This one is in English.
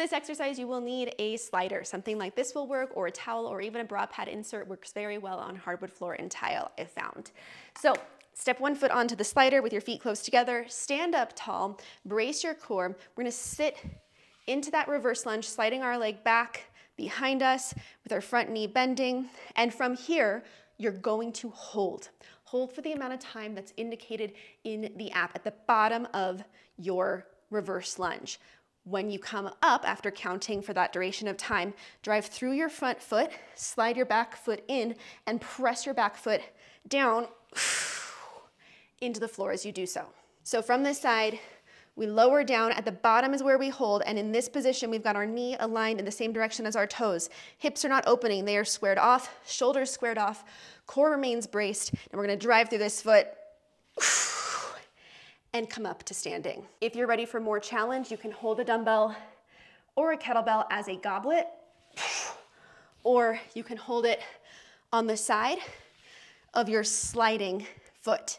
For this exercise, you will need a slider. Something like this will work, or a towel, or even a bra pad insert works very well on hardwood floor and tile, I found. So step one foot onto the slider with your feet close together, stand up tall, brace your core. We're gonna sit into that reverse lunge, sliding our leg back behind us with our front knee bending. And from here, you're going to hold. Hold for the amount of time that's indicated in the app at the bottom of your reverse lunge. When you come up after counting for that duration of time, drive through your front foot, slide your back foot in, and press your back foot down into the floor as you do so. So from this side, we lower down, at the bottom is where we hold, and in this position, we've got our knee aligned in the same direction as our toes. Hips are not opening, they are squared off, shoulders squared off, core remains braced, and we're gonna drive through this foot and come up to standing. If you're ready for more challenge, you can hold a dumbbell or a kettlebell as a goblet, or you can hold it on the side of your sliding foot.